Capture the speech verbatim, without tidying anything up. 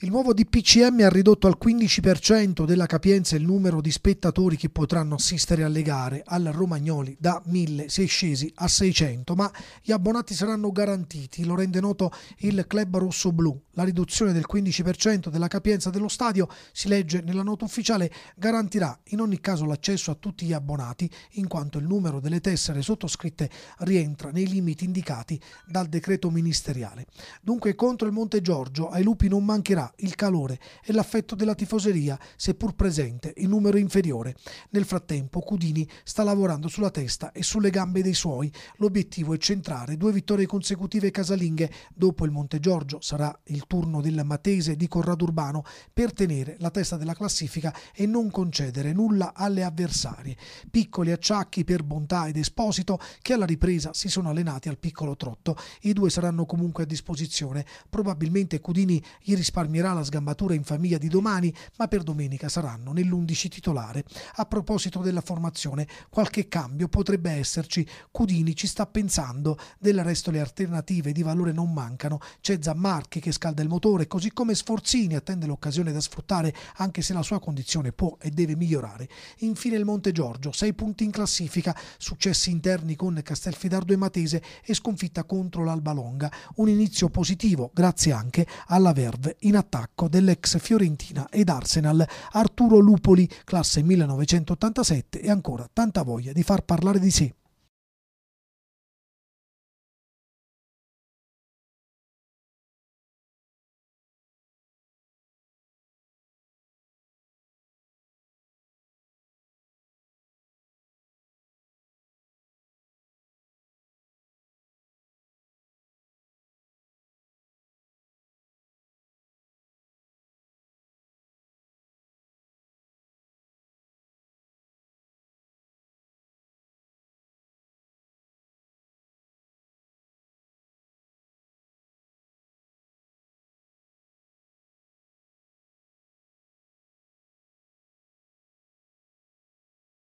Il nuovo D P C M ha ridotto al quindici per cento della capienza il numero di spettatori che potranno assistere alle gare. Al Romagnoli da mille si è scesi a seicento, ma gli abbonati saranno garantiti. Lo rende noto il Club Rossoblu. La riduzione del quindici per cento della capienza dello stadio, si legge nella nota ufficiale, garantirà in ogni caso l'accesso a tutti gli abbonati, in quanto il numero delle tessere sottoscritte rientra nei limiti indicati dal decreto ministeriale. Dunque, contro il Montegiorgio ai lupi non mancherà il calore e l'affetto della tifoseria, seppur presente in numero inferiore. Nel frattempo Cudini sta lavorando sulla testa e sulle gambe dei suoi. L'obiettivo è centrare due vittorie consecutive casalinghe. Dopo il Montegiorgio sarà il turno del Matese e di Corrado Urbano per tenere la testa della classifica e non concedere nulla alle avversarie. Piccoli acciacchi per Bontà ed Esposito, che alla ripresa si sono allenati al piccolo trotto. I due saranno comunque a disposizione. Probabilmente Cudini gli risparmierà la sgambatura in famiglia di domani, ma per domenica saranno nell'undici titolare. A proposito della formazione, qualche cambio potrebbe esserci. Cudini ci sta pensando. Del resto le alternative di valore non mancano. C'è Zammarchi che scalda il motore, così come Sforzini attende l'occasione da sfruttare, anche se la sua condizione può e deve migliorare. Infine il Montegiorgio, sei punti in classifica, successi interni con Castelfidardo e Matese e sconfitta contro l'Alba Longa. Un inizio positivo grazie anche alla verve in attacco dell'ex Fiorentina ed Arsenal Arturo Lupoli, classe millenovecentottantasette, e ancora tanta voglia di far parlare di sé.